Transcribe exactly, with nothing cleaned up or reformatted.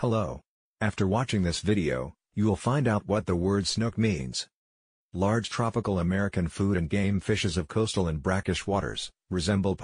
Hello. After watching this video, you will find out what the word snook means. Large tropical American food and game fishes of coastal and brackish waters, resemble